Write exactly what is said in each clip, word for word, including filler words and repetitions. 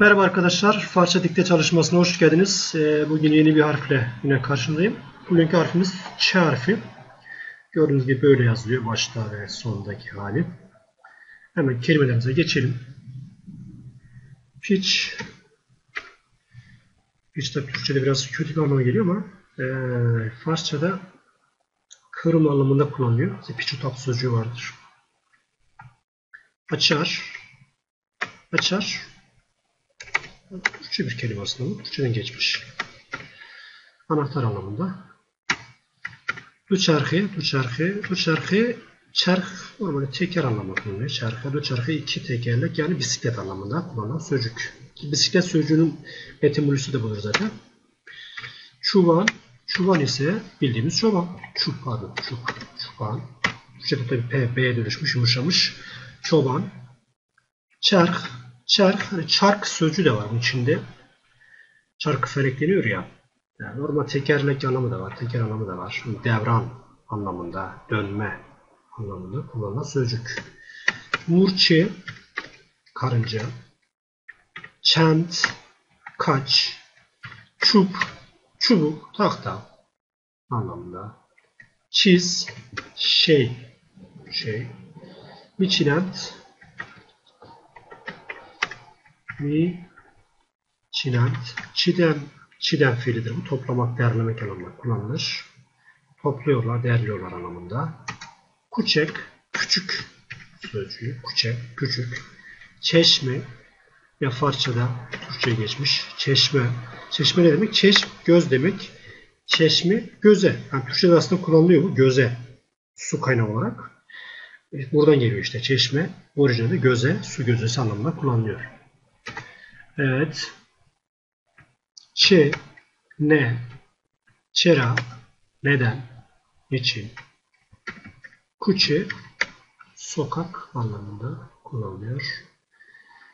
Merhaba arkadaşlar, Farsça dikte çalışmasına hoş geldiniz. Bugün yeni bir harfle yine karşındayım. Bugünkü harfimiz Ç harfi. Gördüğünüz gibi böyle yazılıyor, başta ve sondaki hali. Hemen kelimelerimize geçelim. Piç. Piç de Türkçe'de biraz kötü bir anlamı geliyor ama e, Farsça'da kırım anlamında kullanılıyor. İşte piçutap sözcüğü vardır. Açar. Açar. Türkçe bir kelime aslında. Türkçeden geçmiş. Anahtar anlamında. Du çarkı, du çarkı, du çarkı, çark normalde teker anlamında kullanılıyor. Çarkı, du çarkı iki tekerlek yani bisiklet anlamında kullanılan sözcük. Bisiklet sözcüğünün etimolojisi de budur zaten. Çuval, çuval ise bildiğimiz çoban. Çup pardon, çup, çuban. Türkçede tabii P, B'ye dönüşmüş, yumuşamış. Çoban. Çark. Çark, hani çark sözcüğü de var bunun içinde. Çark felek deniyor ya. Yani normal tekerlek anlamı da var, teker anlamı da var. Devran anlamında, dönme anlamında kullanılan sözcük. Murçi, karınca. Çent, kaç. Çup, çubuk, tahta anlamında. Çiz, şey, şey. Biçilent. Mi, çilent, çidem, çidem fiilidir. Bu toplamak, değerlemek anlamında kullanılır. Topluyorlar, değerliyorlar anlamında. Kuçek, küçük sözcüğü. Kuçek, küçük. Çeşme, ya Farsça'da Türkçe'ye geçmiş. Çeşme, çeşme ne demek? Çeş, göz demek. Çeşme, göze. Yani Türkçe'de aslında kullanılıyor bu, göze. Su kaynağı olarak. Buradan geliyor işte çeşme. Orijinalde göze, su gözesi anlamında kullanılıyor. Evet. Ç, ne, çera, neden, niçin. Kuçi, sokak anlamında kullanılıyor.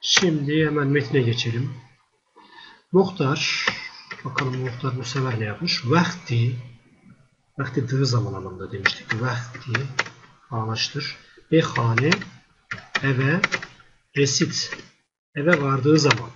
Şimdi hemen metne geçelim. Muhtar, bakalım muhtar bu sefer ne yapmış? Vakti, vakti dığı zaman anlamında demiştik. Vakti, anlaştır. Behane, eve, resit, eve vardığı zaman.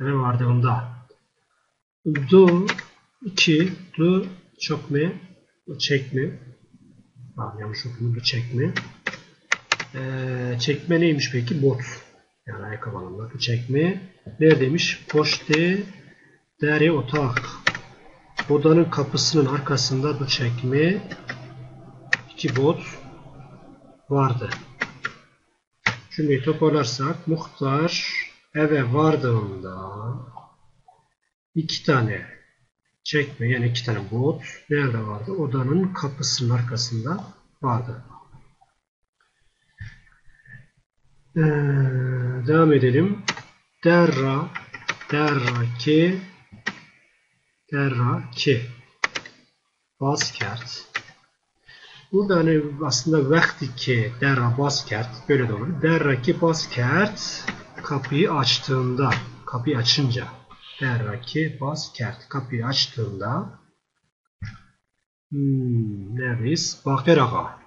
Eve vardığımda. Du, iki, du, çökme, çekme. Abi yanlış okudum, du çekme. Ee, çekme neymiş peki? Bot. Yani ayakkabı anlamında. Du çekme. Neredeymiş? Poşte, deri, otak. Odanın kapısının arkasında du çekme. İki bot vardı. Cümleyi toparlarsak. Muhtar eve vardığımda iki tane çekme yani iki tane bot nerede vardı? Odanın kapısının arkasında vardı. Ee, devam edelim. Derra, derra ki, derra ki, baskert. Burada hani aslında vakti ki derra baskert böyle de olur. Derra ki baskert. Kapıyı açtığında, kapıyı açınca, derra ki baskert, kapıyı açtığında, hmm, neredeyiz? Bakır Ağa,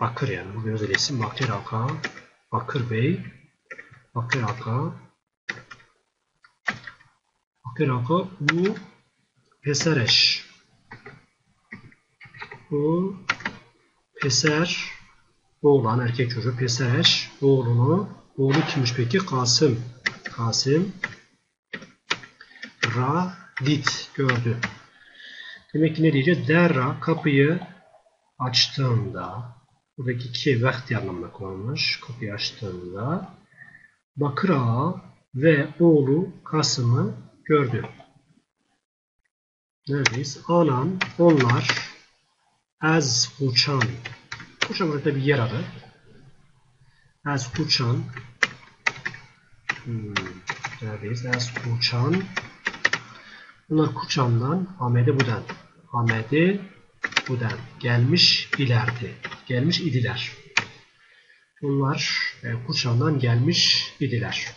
Bakır yani, bu özel isim Bakır Ağa, Bakır Bey, Bakır Ağa, Bakır Ağa, bu pesereş, bu peser, oğlan, erkek çocuğu, pesereş, oğlunu. Oğlu kimmiş peki? Kasım. Kasım. Ra, dit. Gördü. Demek ki ne diyeceğiz? Derra kapıyı açtığında. Buradaki ki vakti anlamına kullanılmış. Kapıyı açtığında. Bakır Ağa ve oğlu Kasım'ı gördü. Neredeyiz? Anan, onlar. Ez uçan. Uçan burada bir yer adı. Ez uçan. Hmm, neredeyiz? Ez uçan. Bunlar Kuçan'dan, Ahmet'e Buden. Ahmet'e Buden. Gelmiş ilerdi. Gelmiş idiler. Bunlar e, Kuçan'dan gelmiş idiler.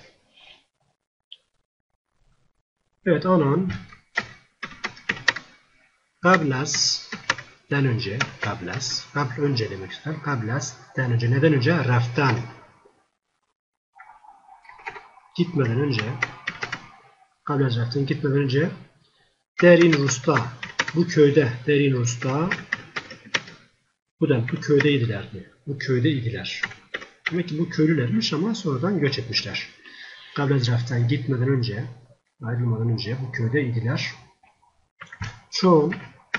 Evet, anan. Kablas. Den önce. Kablas. Kabl önce demek ister. Kablas. Den önce. Neden önce? Raftan. gitmeden önce Kablacaktın gitmeden önce Derin Rus'ta, bu köyde, Derin Rus'ta, bu da bu köyde idiler diyor. Bu köyde idiler. Demek ki bu köylülermiş ama sonradan göç etmişler. Kablacaktın gitmeden önce, ayrılmadan önce bu köyde idiler. Çoğun,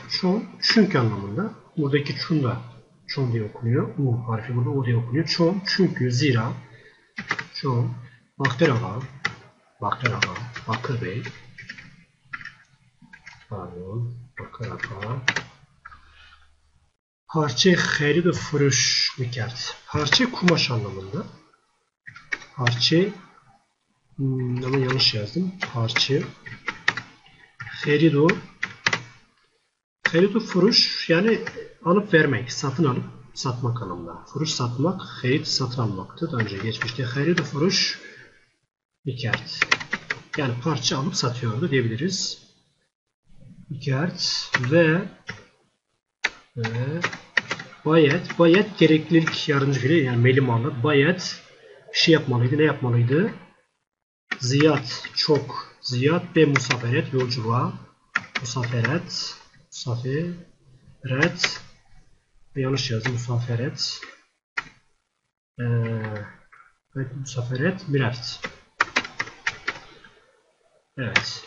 çoğun, çünkü anlamında. Buradaki çun da çun diye okunuyor. U harfi burada o diye okunuyor. Çoğun, çünkü, zira, çoğun, Baktırağa, Baktırağa, Bakır Bey, pardon, Bakırağa, parça xerid ve fırış mikert. Parça kumaş anlamında. Parça, hmm, ama yanlış yazdım. Parça, xerid ve Heritu furuş yani alıp vermek, satın alıp satmak anlamında. Furuş satmak, herit satın almaktı. Daha önce geçmişte heritu furuş mikert. Yani parça alıp satıyordu diyebiliriz. Mikert ve, ve bayet. Bayet gereklilik yardımcı fiili yani melimanlı. Bayet bir şey yapmalıydı. Ne yapmalıydı? Ziyat çok. Ziyat ve musaferet yolculuğa. Musaferet Musaferet yanlış yazdım Musaferet ee, evet, Musaferet Mirert. Evet.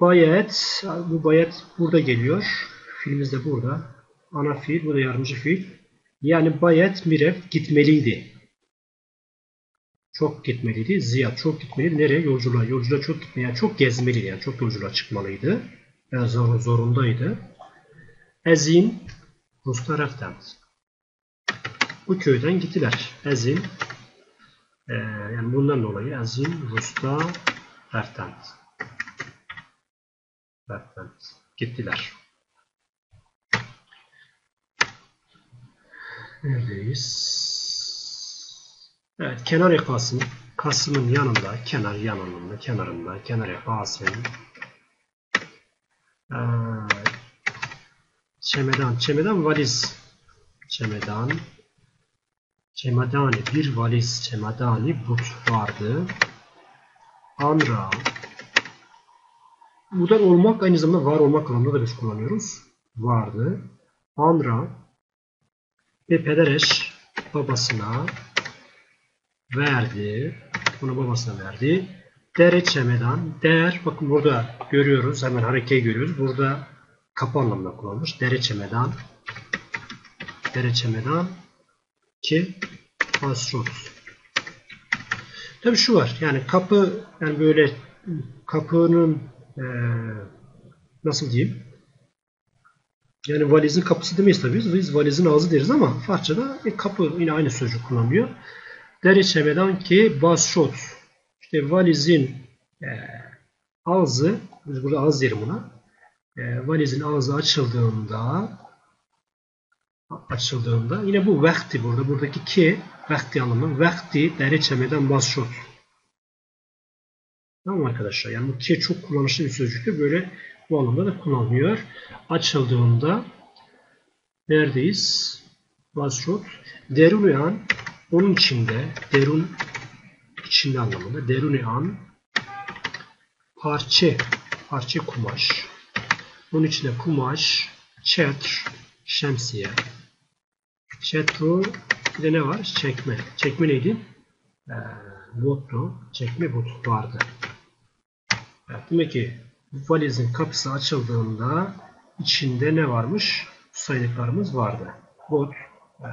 Bayet bu bayet burada geliyor. Fiilimiz de burada. Ana fiil burada yardımcı fiil. Yani bayet miref gitmeliydi. Çok gitmeliydi. Ziyad çok gitmeliydi. Nereye? Yolculuğa. Yolculuğa çok gitmeliydi. Yani çok gezmeliydi. Yani çok yolculuğa çıkmalıydı. Yani zor, zorundaydı. Ezin Ruslar taraftan. Bu köyden gittiler. Ezin e, yani bundan dolayı Ezin Ruslar taraftan. Taraftan gittiler. Neredeyiz? Evet, kenar ekasının kasının yanında, kenar yanında, kenarında, kenar ekasının ee, çemedan, çemedan valiz, çemedan, çemadani bir valiz, çemadani but vardı. Anra, buradan olmak aynı zamanda var olmak anlamında da biz kullanıyoruz. Vardı. Anra ve pedereş babasına verdi, bunu babasına verdi. Dere çemedan, der, bakın burada görüyoruz, hemen hareketi görüyoruz. Burada kapı anlamında kullanılmış. Dere çemedan, dere çemedan ki asrut. Tabii şu var, yani kapı, yani böyle kapının ee, nasıl diyeyim? Yani valizin kapısı demeyiz tabii, biz valizin ağzı deriz ama Farsça'da e, kapı yine aynı sözcük kullanılıyor. Dere çemedan ki basrut. İşte valizin e, ağzı, biz burada ağız diyelim buna, e, valizin ağzı açıldığında, açıldığında, yine bu vakti burada, buradaki ki, vakti anlamı, vakti dere çemedan basrut. Tamam arkadaşlar, yani bu ki çok kullanışlı bir sözcüktür, böyle bu anlamda da kullanılıyor. Açıldığında, neredeyiz? Basrut, derunuyan, onun içinde, derun, içinde anlamında deruni an parça parça kumaş bunun içinde kumaş çetr şemsiye çetru bir de ne var çekme çekme neydi ee, botu çekme botu vardı evet, demek ki valizin kapısı açıldığında içinde ne varmış saydıklarımız vardı bot e,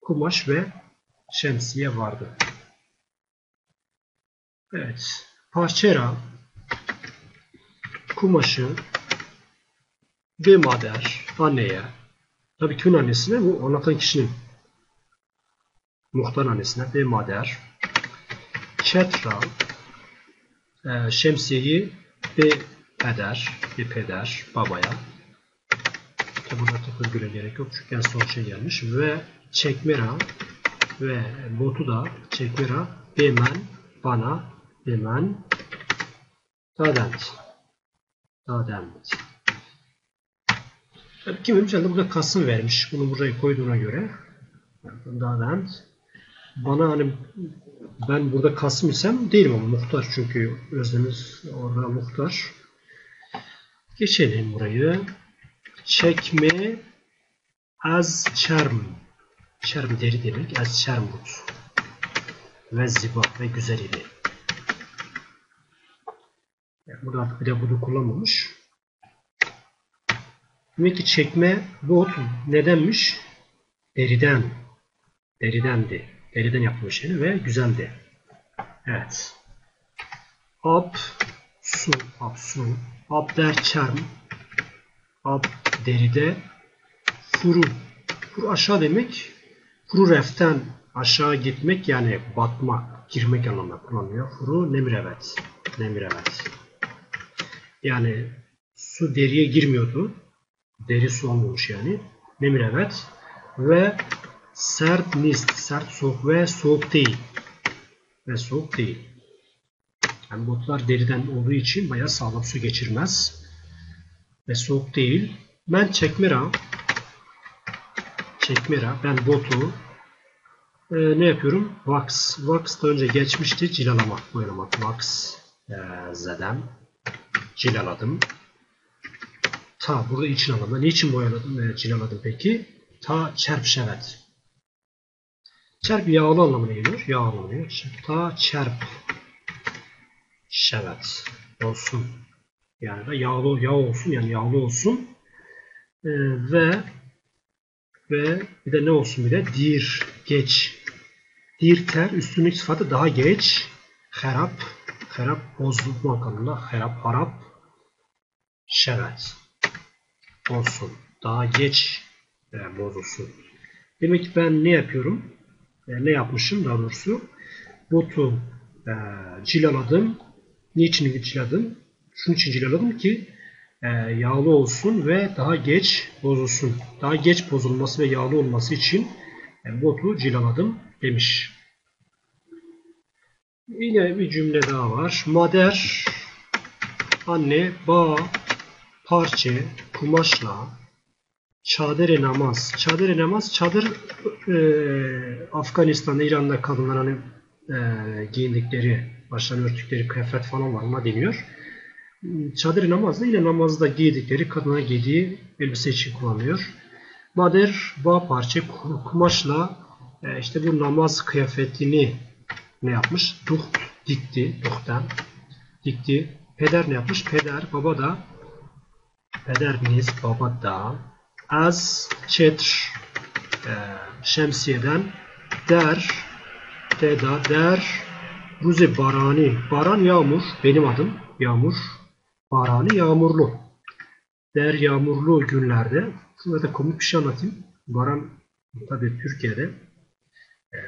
kumaş ve şemsiye vardı. Evet, parçera, kumaşı ve mader, anneye, tabii kimin annesine? Bu anlatan kişinin, muhtar annesine ve mader, çetra, e, şemsiyeyi ve peder, ve peder, babaya, tabi burada takılgüle gerek yok çünkü en son şey gelmiş, ve çekmera, ve botu da çekmera, bemen, bana, hemen tadent tadent kimimiz herhalde burada kasım vermiş bunu buraya koyduğuna göre tadent bana hani ben burada kasım isem değilim ama muhtaç, çünkü öznemiz orada muhtaç. Geçelim burayı. Çekme az çarm. Çarm deri demek. Az çarmut. Ve zibah ve güzel idi. Yani burada artık bir de bunu kullanmamış. Demek ki çekme bu nedenmiş? Deriden. Deridendi. Deriden yapılmış yani ve güzeldi. Evet. Ab su. Ab su. Ab der çarm. Ab deride. Furu. Furu aşağı demek. Furu reften aşağı gitmek, yani batmak, girmek anlamına kullanılıyor. Furu nemirevet. Nemirevet. Yani su deriye girmiyordu. Deri su olmuş yani. Nemirevet. Ve sert nist. Sert soğuk ve soğuk değil. Ve soğuk değil. Yani botlar deriden olduğu için bayağı sağlam, su geçirmez. Ve soğuk değil. Ben çekmera. Çekmera. Ben botu. Ee, ne yapıyorum? Wax. Wax da önce geçmişti. Cilalamak. Boyalamak. Wax. Ee, zedem. Cilaladım. Ta. Burada için alanında. Niçin boyaladım? Ee, cilaladım peki. Ta çerp şevet. Çerp yağlı anlamına geliyor. Yağlı anlamına geliyor. Ta çerp. Şevet. Olsun. Yani da yağlı, yağ olsun. Yani yağlı olsun. Ee, ve ve bir de ne olsun, bir de dir, geç. Dir ter, üstünlük sıfatı daha geç. Herap, herap bozulmak anlamında. Herap, harap, şevet. Olsun. Daha geç e, bozulsun. Demek ki ben ne yapıyorum? E, ne yapmışım daha doğrusu? Botu e, cilaladım. Niçin cilaladım? Şunun için cilaladım ki e, yağlı olsun ve daha geç bozulsun. Daha geç bozulması ve yağlı olması için e, botu cilaladım demiş. Yine bir cümle daha var. Mader, anne, bağ, parçe, kumaşla, çadere namaz. Çadere namaz, çadır e, Afganistan'da, İran'da kadınlar hani e, giyindikleri, başlarını örtükleri kıyafet falan var mı deniyor. Çadır namazda yine namazda giydikleri, kadına giydiği elbise için kullanılıyor. Mader, bağ, parça, kumaşla e, işte bu namaz kıyafetini ne yapmış? Duh, dikti, duhtan dikti. Peder ne yapmış? Peder, baba da, pederiniz, baba da, az, çetr, e, şemsiyeden, der, deda, der, ruzi barani, baran yağmur, benim adım yağmur, barani yağmurlu, der yağmurlu günlerde. Şurada da komik bir şey anlatayım. Baran tabi Türkiye'de e,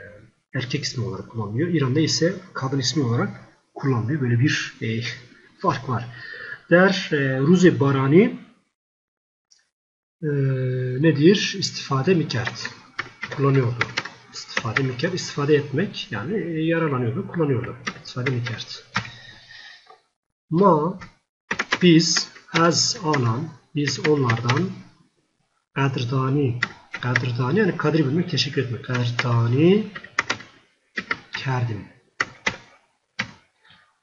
erkek ismi olarak kullanılıyor. İran'da ise kadın ismi olarak kullanılıyor. Böyle bir e, fark var. Der e, ruzi barani e, nedir? İstifade mikert. Kullanıyordu. İstifade mikert. İstifade etmek yani e, yararlanıyordu. Kullanıyordu. İstifade mikert. Ma, biz, az alan, biz onlardan, kadrdani, kadrdani yani kadri bilmek, teşekkür etmek, kadrdani kerdim.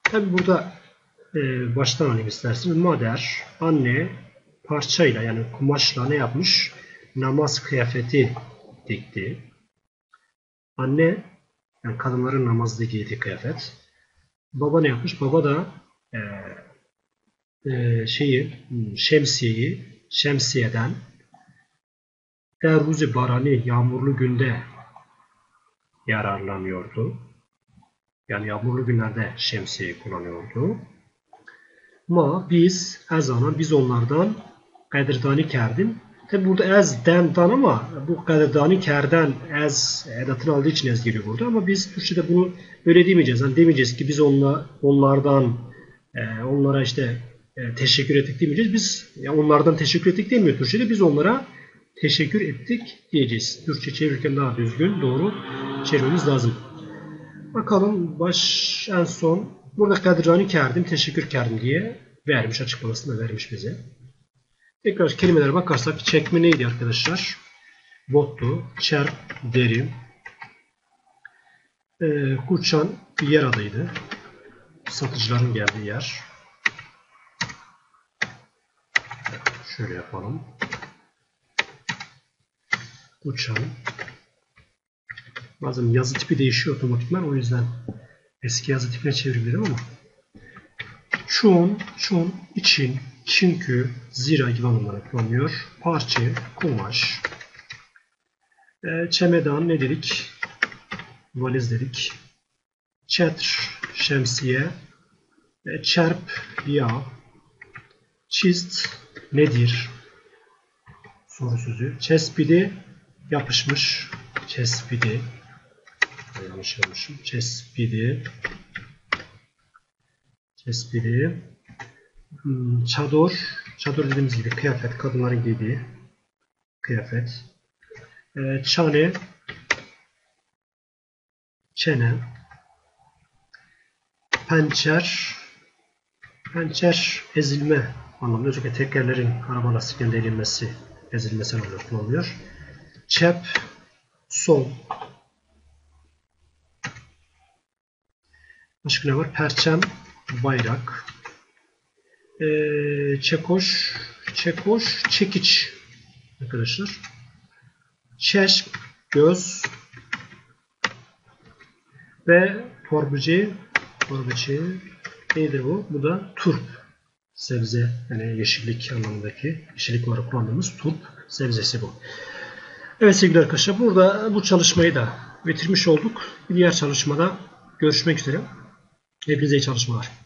Tabi burada e, baştan alayım isterseniz. Mader, anne, parçayla yani kumaşla ne yapmış? Namaz kıyafeti dikti. Anne, yani kadınların namazda giydiği kıyafet. Baba ne yapmış? Baba da Ee, e, şeyi şemsiyeyi şemsiyeden, deruzi barani yağmurlu günde yararlanıyordu. Yani yağmurlu günlerde şemsiyeyi kullanıyordu. Ma biz ezana biz onlardan kadirdani kerdim. Tabi burada ez dendan ama bu kadirdani kerden ez edatını aldığı için ez geliyor burada, ama biz Türkçe'de bunu öyle demeyeceğiz. Yani demeyeceğiz ki biz onla, onlardan Ee, onlara işte e, teşekkür ettik demeyeceğiz. Biz yani onlardan teşekkür ettik demiyor Türkçe'de. Biz onlara teşekkür ettik diyeceğiz. Türkçe çevirirken daha düzgün, doğru çevirmemiz lazım. Bakalım baş en son. Burada kadirani kerdim, teşekkür kerdim diye vermiş. Açıklamasını da vermiş bize. Tekrar kelimelere bakarsak çekme neydi arkadaşlar? Bottu, çerp, deri. E, Kuçan bir yer adıydı. Satıcıların geldiği yer. Şöyle yapalım. Kuçan. Bazen yazı tipi değişiyor otomatikman. O yüzden eski yazı tipine çevirebilirim ama. Çoğun, çoğun, için, çünkü, zira gibi anlamlara kullanılıyor. Parça, kumaş. E, çemedan ne dedik? Valiz dedik. Çetr, şemsiye. E, çerp, yağ. Çist, nedir? Soru sözü. Çespidi, yapışmış. Çespidi. Yanlış yapmışım. Çespidi. Çespidi. Hmm, çador. Çador dediğimiz gibi kıyafet. Kadınların giydiği kıyafet. E, çane. Çene. Pençer. Pençer ezilme anlamında. Özellikle tekerlerin araba lastiklerinde ezilmesi, ezilmesi anlamında kullanılıyor. Çep. Sol. Başka ne var? Perçem. Bayrak. Ee, çekoş. Çekoş. Çekiç. Arkadaşlar. Çeşm. Göz. Ve torbacı, torbacı neydi bu? Bu da turp. Sebze, yani yeşillik anlamındaki, yeşillik olarak kullandığımız turp sebzesi bu. Evet sevgili arkadaşlar, burada bu çalışmayı da bitirmiş olduk. Bir diğer çalışmada görüşmek üzere. Hepinize iyi çalışmalar.